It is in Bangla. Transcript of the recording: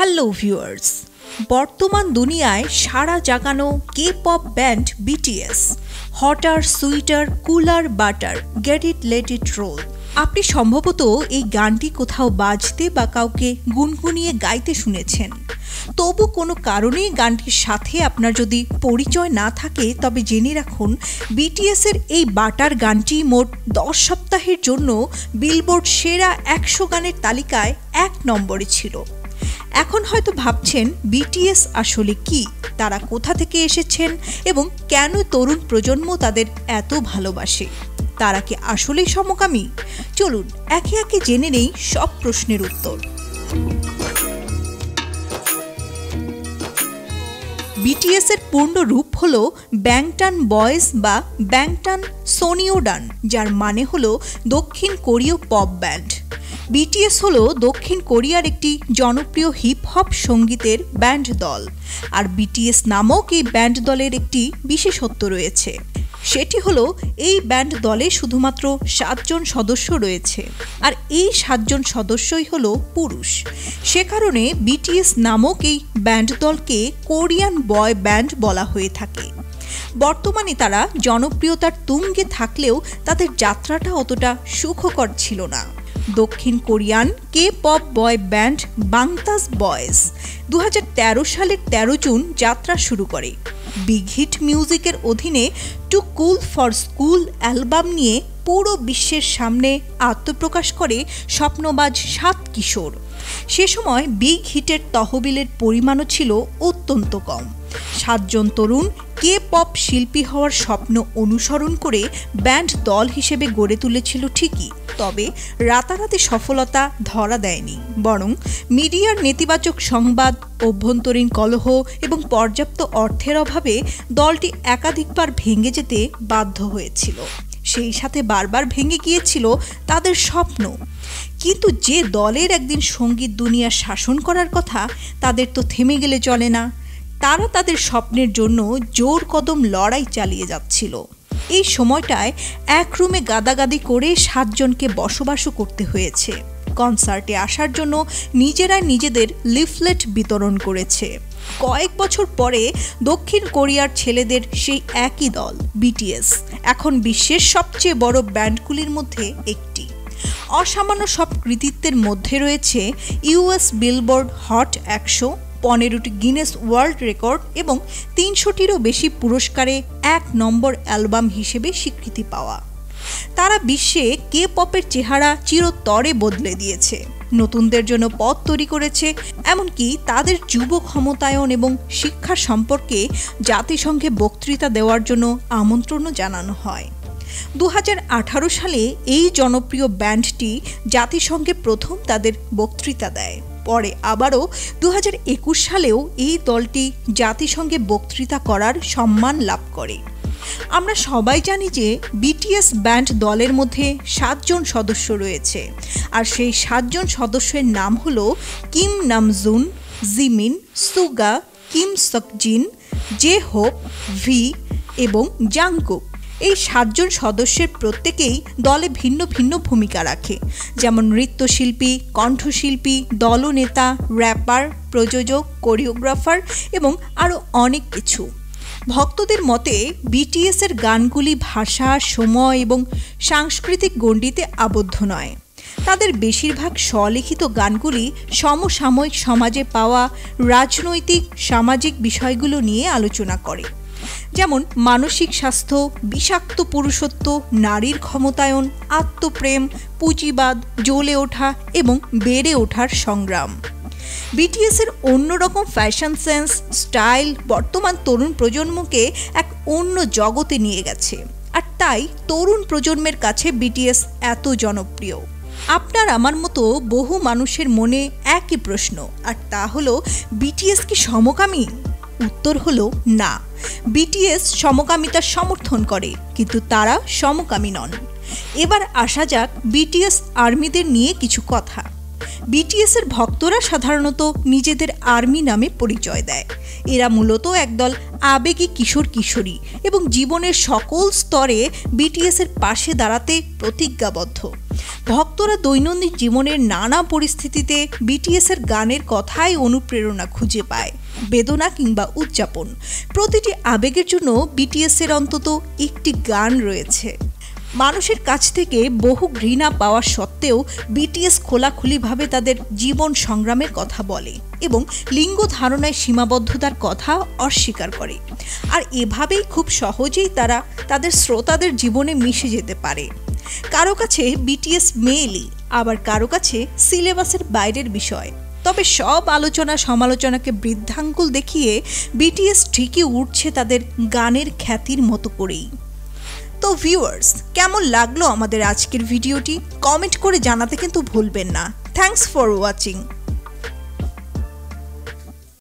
हेलो ভিউয়ার্স, বর্তমান দুনিয়ায় সাড়া জাগানো K-pop band BTS hotter sweeter cooler butter get it let it roll. আপনি সম্ভবত এই গানটি কোথাও বাজতে বা কাউকে গুনগুনিয়ে গাইতে শুনেছেন। তবু কোনো কারণে গানটির সাথে আপনার যদি পরিচয় না থাকে, তবে জেনে রাখুন বিটিএসের এই বাটার গানটি মোট 10 সপ্তাহের জন্য বিলবোর্ড সেরা 100 গানের তালিকায় 1 নম্বরে ছিল। এখন হয়তো ভাবছেন বিটিএস আসলে কি, তারা কোথা থেকে এসেছেন এবং কেন তরুণ প্রজন্ম তাদের এত ভালোবাসে। তারা কি আসলে সমকামী? চলুন একে একে জেনে নেই সব প্রশ্নের উত্তর। BTS এর পূর্ণ রূপ হলো ব্যাংটান বয়েজ বা ব্যাংটান সোনিওডান, যার মানে হলো দক্ষিণ কোরীয় পপ ব্যান্ড। BTS হলো দক্ষিণ কোরিয়ার একটি জনপ্রিয় হিপ হপ সঙ্গীতের ব্যান্ড দল, আর BTS নামক এই ব্যান্ড দলের একটি বিশেষত্ব রয়েছে। সেটি হলো এই ব্যান্ড দলে শুধুমাত্র 7 জন সদস্য রয়েছে, আর এই 7 জন সদস্যই হলো পুরুষ। সে কারণে BTS নামক এই ব্যান্ড দলকে কোরিয়ান বয় ব্যান্ড বলা হয়ে থাকে। বর্তমানে তারা জনপ্রিয়তার তুঙ্গে থাকলেও তাদের যাত্রাটা অতটা সুখকর ছিল না। দক্ষিণ Korean K pop boy band Bangtan boys 2013 সালের 13 জুন যাত্রা শুরু করে। বিগ হিট মিউজিকের অধীনে two cool for school album নিয়ে পুরো বিশ্বের সামনে আত্মপ্রকাশ করে স্বপ্নবাজ 7 কিশোর। সে সময় বিগ হিটের তহবিলের পরিমাণও ছিল অত্যন্ত কম। 7 জন তরুণ কে পপ শিল্পী হওয়ার স্বপ্ন অনুসরণ করে ব্যান্ড দল হিসেবে গড়ে তুলেছিল ঠিকই, তবে রাতারাতি সফলতা ধরা দেয়নি। বরং মিডিয়ার নেতিবাচক সংবাদ, অভ্যন্তরীণ কলহ এবং পর্যাপ্ত অর্থের অভাবে দলটি একাধিকবার ভেঙে যেতে বাধ্য হয়েছিল। সেই সাথে বারবার ভেঙে গিয়েছিল তাদের স্বপ্ন। কিন্তু যে দলের একদিন সঙ্গীত দুনিয়া শাসন করার কথা, তাদের তো থেমে গেলে চলে না। তারা তাদের স্বপ্নের জন্য জোর কদম লড়াই চালিয়ে যাচ্ছিল। এই সময়টায় এক রুমে গাদাগাদি করে 7 জনকে বসবাসও করতে হয়েছে। কনসার্টে আসার জন্য নিজেরা নিজেদের লিফলেট বিতরণ করেছে। কয়েক বছর পরে দক্ষিণ কোরিয়ার ছেলেদের সেই একই দল BTS এখন বিশ্বের সবচেয়ে বড় ব্যান্ডগুলির মধ্যে একটি। অসামান্য সব কৃতিত্বের মধ্যে রয়েছে US বিলবোর্ড হট 100, 15টি গিনেস ওয়ার্ল্ড রেকর্ড এবং 300-টিরও বেশি পুরস্কারে 1 নম্বর অ্যালবাম হিসেবে স্বীকৃতি পাওয়া। তারা বিশ্বে কে পপের চেহারা চিরতরে বদলে দিয়েছে, নতুনদের জন্য পথ তৈরি করেছে, এমনকি তাদের যুব ক্ষমতায়ন এবং শিক্ষা সম্পর্কে জাতিসংঘে বক্তৃতা দেওয়ার জন্য আমন্ত্রণও জানানো হয়। 2018 সালে এই জনপ্রিয় ব্যান্ডটি জাতিসংঘে প্রথম তাদের বক্তৃতা দেয়। পরে আবারও 2021 সালেও এই দলটি জাতিসংঘে বক্তৃতা করার সম্মান লাভ করে। আমরা সবাই জানি যে BTS ব্যান্ড দলের মধ্যে 7 জন সদস্য রয়েছে, আর সেই 7 জন সদস্যের নাম হলো Kim Namjoon, Jimin, Suga, Kim Seokjin, J Hope, V এবং জাংকুক। এই 7 জন সদস্যের প্রত্যেকেই দলে ভিন্ন ভিন্ন ভূমিকা রাখে, যেমন নৃত্যশিল্পী, কণ্ঠশিল্পী, দলনেতা, র্যাপার, প্রযোজক, কোরিওগ্রাফার এবং আরও অনেক কিছু। ভক্তদের মতে BTS এর গানগুলি ভাষা, সময় এবং সাংস্কৃতিক গণ্ডিতে আবদ্ধ নয়। তাদের বেশিরভাগ স্বলিখিত গানগুলি সমসাময়িক সমাজে পাওয়া রাজনৈতিক, সামাজিক বিষয়গুলো নিয়ে আলোচনা করে, যেমন মানসিক স্বাস্থ্য, বিষাক্ত পুরুষত্ব, নারীর ক্ষমতায়ন, আত্মপ্রেম, পুঁজিবাদ, জ্বলে ওঠা এবং বেড়ে ওঠার সংগ্রাম। BTS এর অন্যরকম ফ্যাশন সেন্স, স্টাইল বর্তমান তরুণ প্রজন্মকে এক অন্য জগতে নিয়ে গেছে, আর তাই তরুণ প্রজন্মের কাছে BTS এত জনপ্রিয়। আপনার আমার মতো বহু মানুষের মনে একই প্রশ্ন, আর তা হলো BTS কি সমকামী? উত্তর হলো না। BTS সমকামিতা সমর্থন করে, কিন্তু তারা সমকামী নন। এবার আসা যাক BTS আর্মিদের নিয়ে কিছু কথা। BTS এর ভক্তরা সাধারণত নিজেদের আর্মি নামে পরিচয় দেয়। এরা মূলত একদল আবেগী কিশোর কিশোরী এবং জীবনের সকল স্তরে BTS এর পাশে দাঁড়াতে প্রতিজ্ঞাবদ্ধ। ভক্তরা দৈনন্দিন জীবনের নানা পরিস্থিতিতে BTS এর গানের কথায় অনুপ্রেরণা খুঁজে পায়, বেদনা কিংবা উদযাপন। প্রতিটি আবেগের জন্য BTS এর অন্তত একটি গান রয়েছে। মানুষের কাছ থেকে বহু ঘৃণা পাওয়া সত্ত্বেও BTS খোলাখুলিভাবে তাদের জীবন সংগ্রামের কথা বলে এবং লিঙ্গ ধারণায় সীমাবদ্ধতার কথা অস্বীকার করে। আর এভাবেই খুব সহজেই তারা তাদের শ্রোতাদের জীবনে মিশে যেতে পারে। কারো কাছে BTS মেইলি, আবার কারো কাছে সিলেবাসের বাইরের বিষয়। তবে সব আলোচনা সমালোচনাকে বৃদ্ধাঙ্গুল দেখিয়ে BTS ঠিকই উঠছে তাদের গানের খ্যাতির মতো করেই। তো ভিউয়ার্স, কেমন লাগলো আমাদের আজকের ভিডিওটি? কমেন্ট করে জানাতে কিন্তু ভুলবেন না। Thanks for watching.